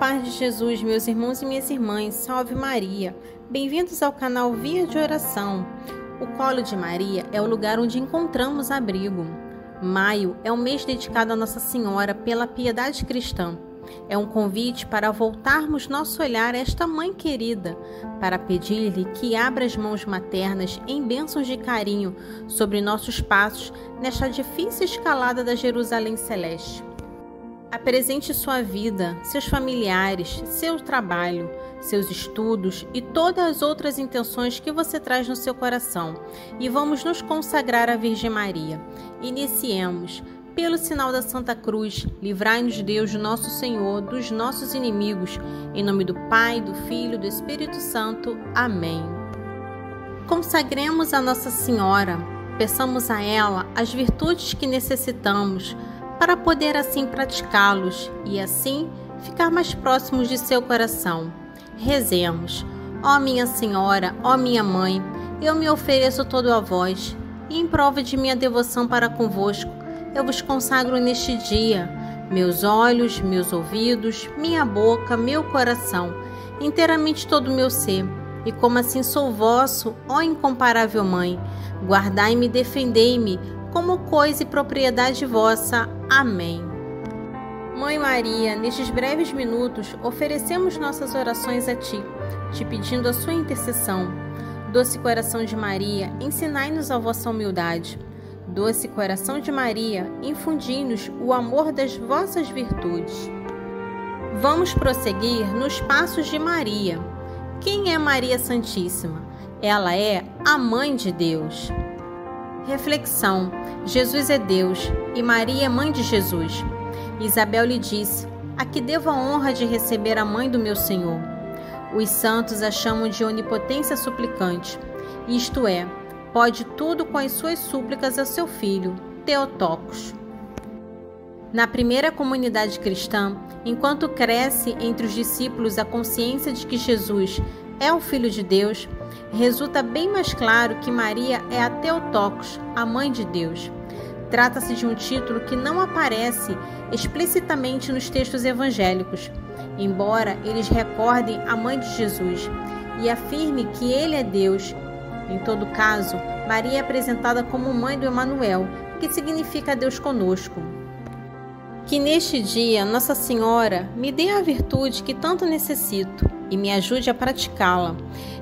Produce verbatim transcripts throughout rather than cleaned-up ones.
Paz de Jesus, meus irmãos e minhas irmãs, salve Maria! Bem-vindos ao canal Via de Oração. O colo de Maria é o lugar onde encontramos abrigo. Maio é um mês dedicado a Nossa Senhora pela piedade cristã. É um convite para voltarmos nosso olhar a esta mãe querida, para pedir-lhe que abra as mãos maternas em bênçãos de carinho sobre nossos passos nesta difícil escalada da Jerusalém Celeste. Apresente sua vida, seus familiares, seu trabalho, seus estudos e todas as outras intenções que você traz no seu coração, e vamos nos consagrar à Virgem Maria. Iniciemos. Pelo sinal da Santa Cruz, livrai-nos Deus, nosso Senhor, dos nossos inimigos. Em nome do Pai, do Filho e do Espírito Santo. Amém. Consagremos a Nossa Senhora, peçamos a ela as virtudes que necessitamos para poder assim praticá-los e assim ficar mais próximos de seu coração. Rezemos. Ó minha Senhora, ó minha Mãe, eu me ofereço todo a vós, e em prova de minha devoção para convosco, eu vos consagro neste dia meus olhos, meus ouvidos, minha boca, meu coração, inteiramente todo o meu ser, e como assim sou vosso, ó incomparável Mãe, guardai-me e defendei-me como coisa e propriedade vossa. Amém. Mãe Maria, nestes breves minutos, oferecemos nossas orações a Ti, Te pedindo a Sua intercessão. Doce Coração de Maria, ensinai-nos a vossa humildade. Doce Coração de Maria, infundi-nos o amor das vossas virtudes. Vamos prosseguir nos passos de Maria. Quem é Maria Santíssima? Ela é a Mãe de Deus. Reflexão: Jesus é Deus e Maria é Mãe de Jesus. Isabel lhe disse: a que devo a honra de receber a Mãe do meu Senhor? Os santos a chamam de Onipotência Suplicante, isto é, pode tudo com as suas súplicas a seu filho, Theotokos. Na primeira comunidade cristã, enquanto cresce entre os discípulos a consciência de que Jesus é o Filho de Deus, resulta bem mais claro que Maria é a Theotokos, a Mãe de Deus. Trata-se de um título que não aparece explicitamente nos textos evangélicos, embora eles recordem a Mãe de Jesus e afirme que Ele é Deus. Em todo caso, Maria é apresentada como Mãe do Emanuel, que significa Deus conosco. Que neste dia, Nossa Senhora, me dê a virtude que tanto necessito e me ajude a praticá-la.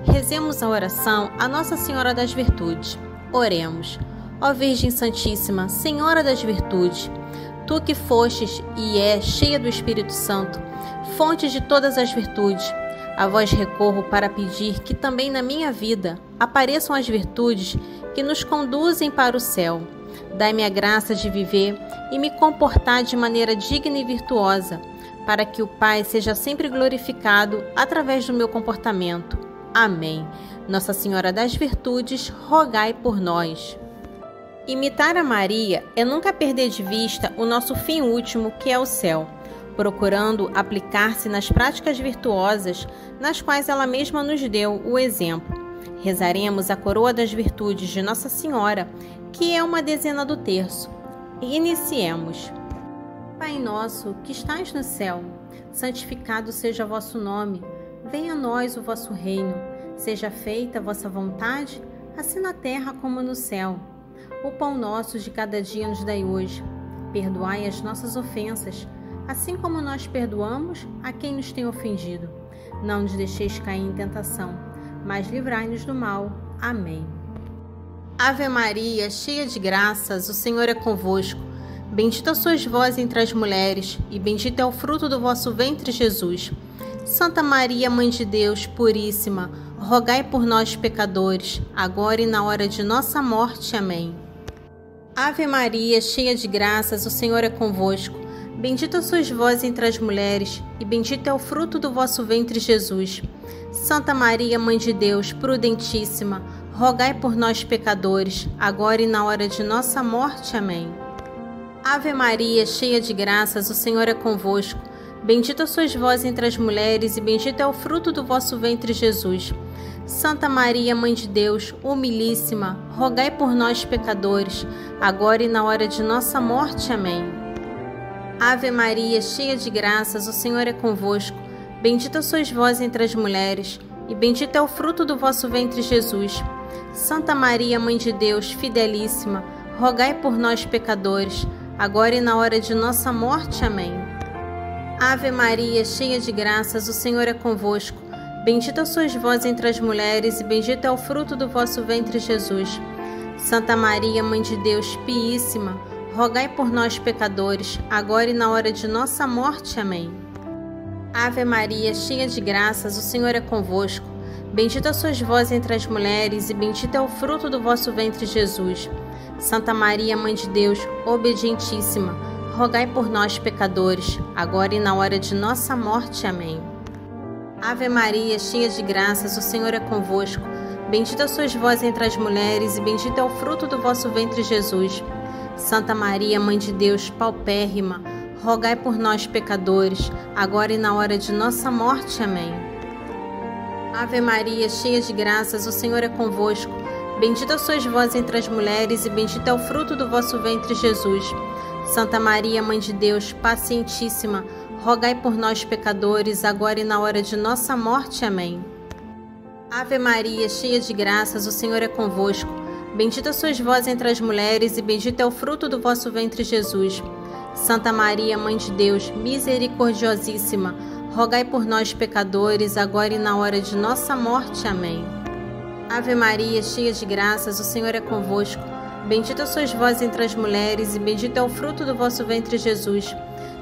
Rezemos a oração a Nossa Senhora das Virtudes. Oremos. Ó Virgem Santíssima, Senhora das Virtudes, Tu que fostes e és cheia do Espírito Santo, fonte de todas as virtudes, a vós recorro para pedir que também na minha vida apareçam as virtudes que nos conduzem para o céu. Dai-me a graça de viver e me comportar de maneira digna e virtuosa, para que o Pai seja sempre glorificado através do meu comportamento. Amém. Nossa Senhora das Virtudes, rogai por nós. Imitar a Maria é nunca perder de vista o nosso fim último, que é o céu, procurando aplicar-se nas práticas virtuosas nas quais ela mesma nos deu o exemplo. Rezaremos a coroa das virtudes de Nossa Senhora, que é uma dezena do terço. Iniciemos. Pai nosso, que estais no céu, santificado seja o vosso nome. Venha a nós o vosso reino. Seja feita a vossa vontade, assim na terra como no céu. O pão nosso de cada dia nos dai hoje. Perdoai as nossas ofensas, assim como nós perdoamos a quem nos tem ofendido. Não nos deixeis cair em tentação, mas livrai-nos do mal. Amém. Ave Maria, cheia de graças, o Senhor é convosco. Bendita sois vós entre as mulheres, e bendito é o fruto do vosso ventre, Jesus. Santa Maria, Mãe de Deus, puríssima, rogai por nós, pecadores, agora e na hora de nossa morte. Amém. Ave Maria, cheia de graças, o Senhor é convosco. Bendita sois vós entre as mulheres, e bendito é o fruto do vosso ventre, Jesus. Santa Maria, Mãe de Deus, prudentíssima, rogai por nós, pecadores, agora e na hora de nossa morte. Amém. Ave Maria, cheia de graças, o Senhor é convosco. Bendita sois vós entre as mulheres, e bendito é o fruto do vosso ventre, Jesus. Santa Maria, Mãe de Deus, humilíssima, rogai por nós, pecadores, agora e na hora de nossa morte. Amém. Ave Maria, cheia de graças, o Senhor é convosco. Bendita sois vós entre as mulheres, e bendito é o fruto do vosso ventre, Jesus. Santa Maria, Mãe de Deus, fidelíssima, rogai por nós, pecadores, agora e na hora de nossa morte. Amém. Ave Maria, cheia de graças, o Senhor é convosco. Bendita sois vós entre as mulheres, e bendito é o fruto do vosso ventre, Jesus. Santa Maria, Mãe de Deus, piíssima, rogai por nós, pecadores, agora e na hora de nossa morte. Amém. Ave Maria, cheia de graças, o Senhor é convosco. Bendita sois vós entre as mulheres, e bendito é o fruto do vosso ventre, Jesus. Santa Maria, Mãe de Deus, obedientíssima, rogai por nós, pecadores, agora e na hora de nossa morte. Amém. Ave Maria, cheia de graças, o Senhor é convosco. Bendita sois vós entre as mulheres, e bendito é o fruto do vosso ventre, Jesus. Santa Maria, Mãe de Deus, paupérrima, rogai por nós, pecadores, agora e na hora de nossa morte. Amém. Ave Maria, cheia de graças, o Senhor é convosco. Bendita sois vós entre as mulheres, e bendito é o fruto do vosso ventre, Jesus. Santa Maria, Mãe de Deus, pacientíssima, rogai por nós, pecadores, agora e na hora de nossa morte. Amém. Ave Maria, cheia de graças, o Senhor é convosco. Bendita sois vós entre as mulheres, e bendito é o fruto do vosso ventre, Jesus. Santa Maria, Mãe de Deus, misericordiosíssima, rogai por nós, pecadores, agora e na hora de nossa morte. Amém. Ave Maria, cheia de graças, o Senhor é convosco. Bendita sois vós entre as mulheres, e bendito é o fruto do vosso ventre, Jesus.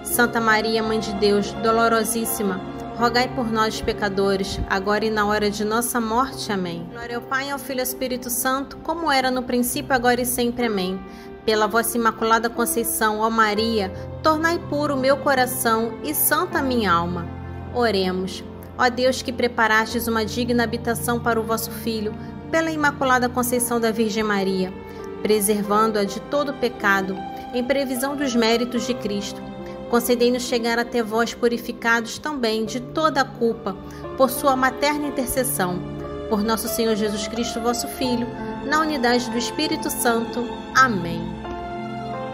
Santa Maria, Mãe de Deus, dolorosíssima, rogai por nós, pecadores, agora e na hora de nossa morte. Amém. Glória ao Pai, ao Filho e ao Espírito Santo, como era no princípio, agora e sempre. Amém. Pela vossa imaculada conceição, ó Maria, tornai puro o meu coração e santa a minha alma. Oremos. Ó Deus, que preparastes uma digna habitação para o vosso Filho, pela Imaculada Conceição da Virgem Maria, preservando-a de todo pecado, em previsão dos méritos de Cristo, concedei-nos chegar até vós purificados também de toda a culpa, por sua materna intercessão, por nosso Senhor Jesus Cristo, vosso Filho, na unidade do Espírito Santo. Amém.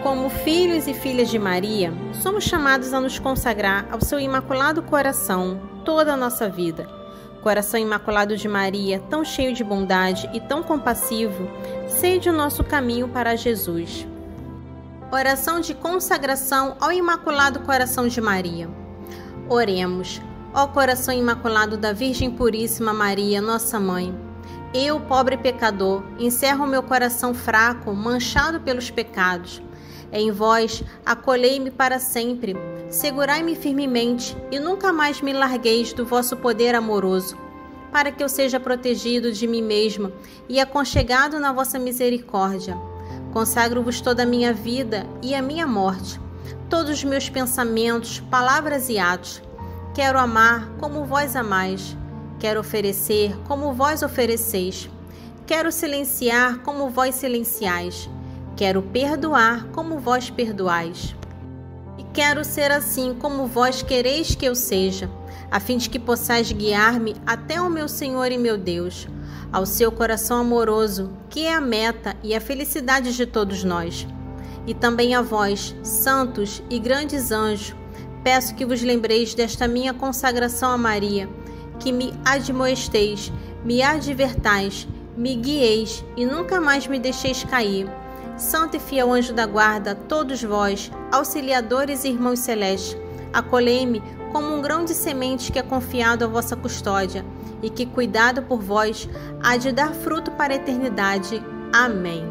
Como filhos e filhas de Maria, somos chamados a nos consagrar ao seu Imaculado Coração, toda a nossa vida. Coração imaculado de Maria, tão cheio de bondade e tão compassivo, sede o nosso caminho para Jesus. Oração de consagração ao Imaculado Coração de Maria. Oremos. Ó Coração Imaculado da Virgem Puríssima Maria, nossa Mãe, eu, pobre pecador, encerro o meu coração fraco, manchado pelos pecados. Em vós, acolhei-me para sempre, segurai-me firmemente e nunca mais me largueis do vosso poder amoroso, para que eu seja protegido de mim mesma e aconchegado na vossa misericórdia. Consagro-vos toda a minha vida e a minha morte, todos os meus pensamentos, palavras e atos. Quero amar como vós amais, quero oferecer como vós ofereceis, quero silenciar como vós silenciais, quero perdoar como vós perdoais. Quero ser assim como vós quereis que eu seja, a fim de que possais guiar-me até ao meu Senhor e meu Deus, ao seu coração amoroso, que é a meta e a felicidade de todos nós. E também a vós, santos e grandes anjos, peço que vos lembreis desta minha consagração a Maria, que me admoesteis, me advertais, me guieis e nunca mais me deixeis cair. Santo e fiel anjo da guarda, todos vós, auxiliadores e irmãos celestes, acolhei-me como um grão de semente que é confiado à vossa custódia e que, cuidado por vós, há de dar fruto para a eternidade. Amém.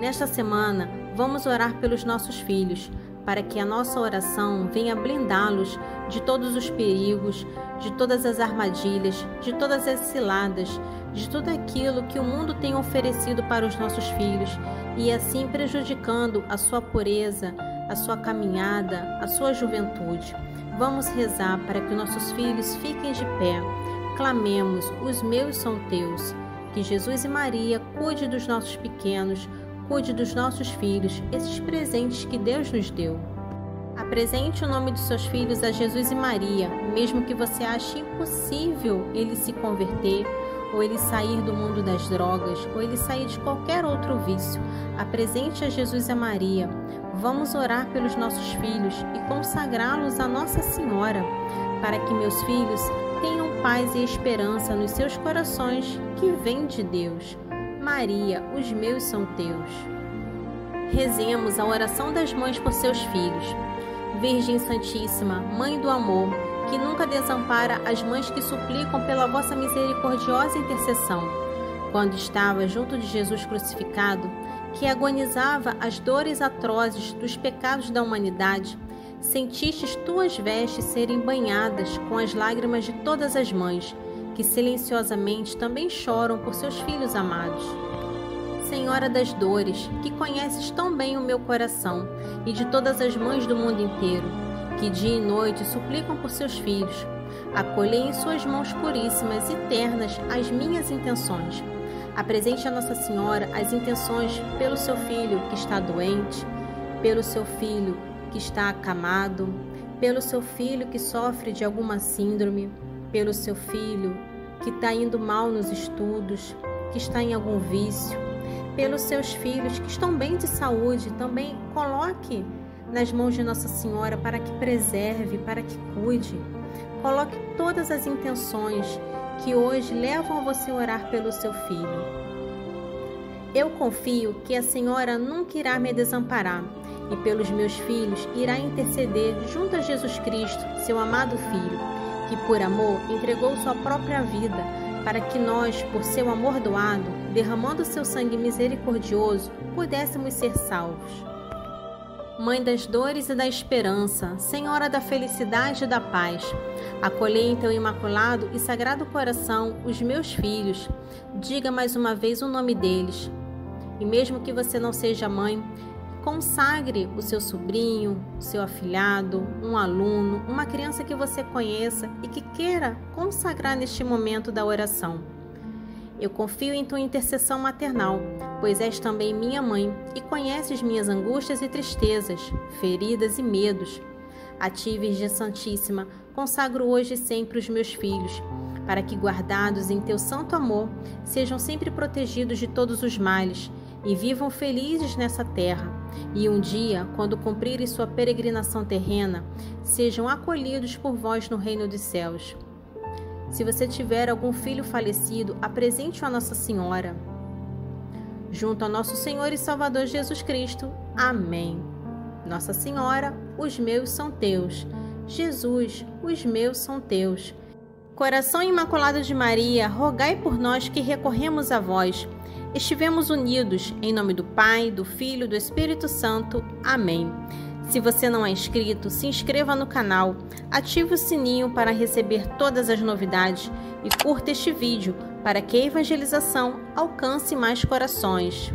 Nesta semana, vamos orar pelos nossos filhos, para que a nossa oração venha blindá-los de todos os perigos, de todas as armadilhas, de todas as ciladas, de tudo aquilo que o mundo tem oferecido para os nossos filhos e assim prejudicando a sua pureza, a sua caminhada, a sua juventude. Vamos rezar para que nossos filhos fiquem de pé. Clamemos, os meus são teus. Que Jesus e Maria cuide dos nossos pequenos, cuide dos nossos filhos, esses presentes que Deus nos deu. Apresente o nome dos seus filhos a Jesus e Maria, mesmo que você ache impossível ele se converter, ou ele sair do mundo das drogas, ou ele sair de qualquer outro vício, apresente a Jesus e a Maria. Vamos orar pelos nossos filhos e consagrá-los a Nossa Senhora, para que meus filhos tenham paz e esperança nos seus corações, que vem de Deus. Maria, os meus são teus. Rezemos a oração das mães por seus filhos. Virgem Santíssima, Mãe do Amor, que nunca desampara as mães que suplicam pela vossa misericordiosa intercessão. Quando estava junto de Jesus crucificado, que agonizava as dores atrozes dos pecados da humanidade, sentistes tuas vestes serem banhadas com as lágrimas de todas as mães, que silenciosamente também choram por seus filhos amados. Senhora das Dores, que conheces tão bem o meu coração e de todas as mães do mundo inteiro, que dia e noite suplicam por seus filhos, acolhei em suas mãos puríssimas e ternas as minhas intenções. Apresente a Nossa Senhora as intenções pelo seu filho que está doente, pelo seu filho que está acamado, pelo seu filho que sofre de alguma síndrome, pelo seu filho que está indo mal nos estudos, que está em algum vício, pelos seus filhos que estão bem de saúde, também coloque nas mãos de Nossa Senhora para que preserve, para que cuide. Coloque todas as intenções que hoje levam a você orar pelo seu filho. Eu confio que a Senhora nunca irá me desamparar e pelos meus filhos irá interceder junto a Jesus Cristo, seu amado Filho, que por amor entregou sua própria vida para que nós, por seu amor doado, derramando seu sangue misericordioso, pudéssemos ser salvos. Mãe das dores e da esperança, Senhora da felicidade e da paz, acolhei em teu imaculado e sagrado coração os meus filhos. Diga mais uma vez o nome deles. E mesmo que você não seja mãe, consagre o seu sobrinho, o seu afilhado, um aluno, uma criança que você conheça e que queira consagrar neste momento da oração. Eu confio em tua intercessão maternal, pois és também minha mãe e conheces minhas angústias e tristezas, feridas e medos. A ti, Virgem Santíssima, consagro hoje e sempre os meus filhos, para que, guardados em teu santo amor, sejam sempre protegidos de todos os males e vivam felizes nessa terra. E um dia, quando cumprirem sua peregrinação terrena, sejam acolhidos por vós no reino dos céus. Se você tiver algum filho falecido, apresente-o a Nossa Senhora, junto ao nosso Senhor e Salvador Jesus Cristo. Amém. Nossa Senhora, os meus são teus. Jesus, os meus são teus. Coração Imaculado de Maria, rogai por nós que recorremos a vós. Estivemos unidos, em nome do Pai, do Filho e do Espírito Santo. Amém. Se você não é inscrito, se inscreva no canal, ative o sininho para receber todas as novidades e curta este vídeo para que a evangelização alcance mais corações.